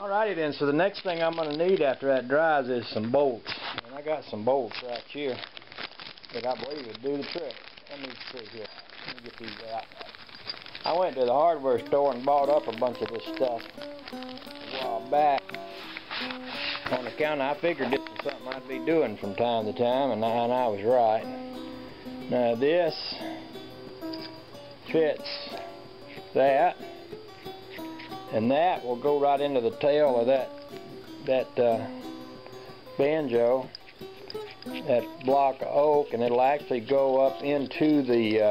Alrighty then, so the next thing I'm going to need after that dries is some bolts. And I got some bolts right here that I believe would do the trick. Let me see here. Let me get these out. I went to the hardware store and bought up a bunch of this stuff a while back. On the counter, I figured this was something I'd be doing from time to time, and I was right. Now this fits that, and that will go right into the tail of that banjo, that block of oak, and it'll actually go up into the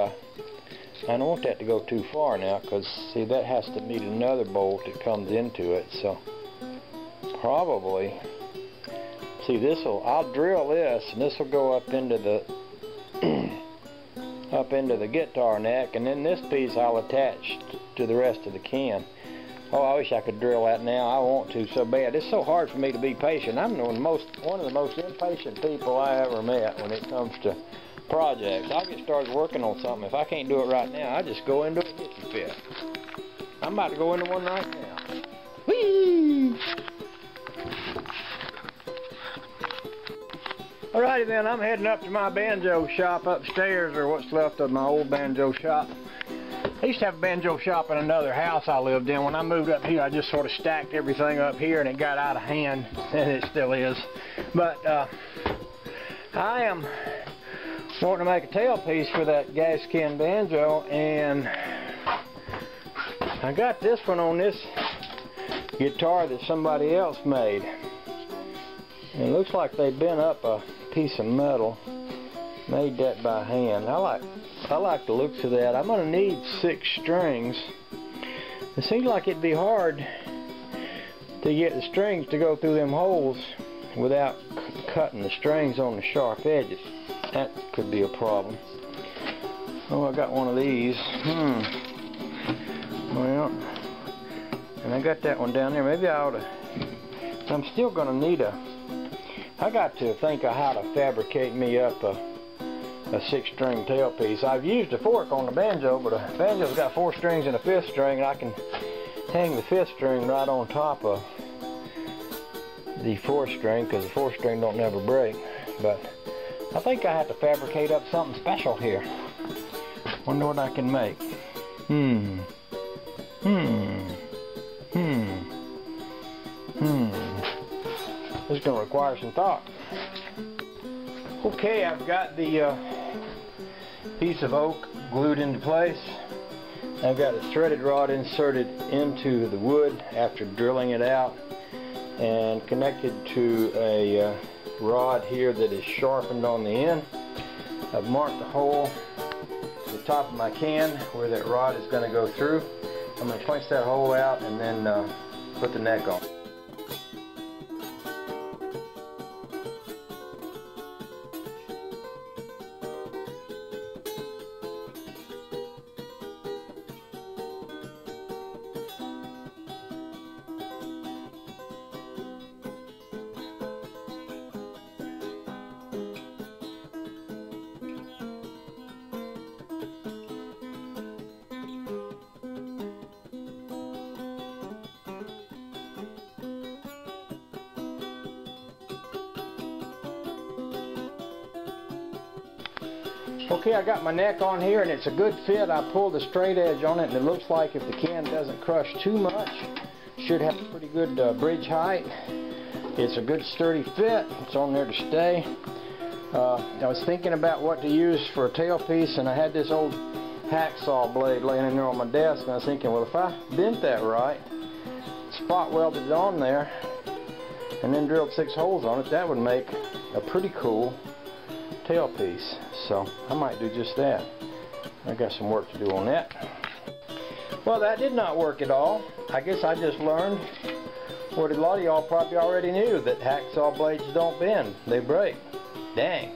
I don't want that to go too far now, because see, that has to need another bolt that comes into it. So probably, see, I'll drill this, and this will go up into the up into the guitar neck, and then this piece I'll attach to the rest of the can. Oh, I wish I could drill that now. I want to so bad. It's so hard for me to be patient. I'm one of the most impatient people I ever met when it comes to projects. I'll get started working on something. If I can't do it right now, I just go into a kitchen fit. I'm about to go into one right now. Whee! Alrighty then, I'm heading up to my banjo shop upstairs, or what's left of my old banjo shop. I used to have a banjo shop in another house I lived in. When I moved up here, I just sort of stacked everything up here, and it got out of hand, and it still is. But I am wanting to make a tailpiece for that gas can banjo, and I got this one on this guitar that somebody else made. And it looks like they bent up a piece of metal, made that by hand. I like the looks of that. I'm going to need 6 strings. It seems like it'd be hard to get the strings to go through them holes without cutting the strings on the sharp edges. That could be a problem. Oh, I got one of these. Well, and I got that one down there. Maybe I ought to... I'm still going to need a... I got to think of how to fabricate me up a 6-string tailpiece. I've used a fork on the banjo, but a banjo's got 4 strings and a 5th string, and I can hang the 5th string right on top of the 4th string, because the 4th string don't never break. But I think I have to fabricate up something special here. Wonder what I can make. This is going to require some thought. Okay, I've got the piece of oak glued into place. I've got a threaded rod inserted into the wood after drilling it out, and connected to a rod here that is sharpened on the end. I've marked the hole at the top of my can where that rod is going to go through. I'm going to punch that hole out and then put the neck on. Okay, I got my neck on here, and it's a good fit. I pulled the straight edge on it, and it looks like if the can doesn't crush too much, should have a pretty good bridge height. It's a good sturdy fit. It's on there to stay. I was thinking about what to use for a tailpiece, and I had this old hacksaw blade laying in there on my desk, and I was thinking, well, if I bent that right, spot welded it on there, and then drilled 6 holes on it, that would make a pretty cool tailpiece. So I might do just that. I got some work to do on that. Well, that did not work at all. I guess I just learned what a lot of y'all probably already knew, that hacksaw blades don't bend, they break. Dang.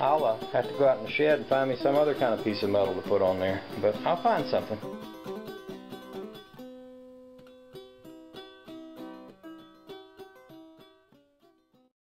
I'll have to go out in the shed and find me some other kind of piece of metal to put on there, but I'll find something.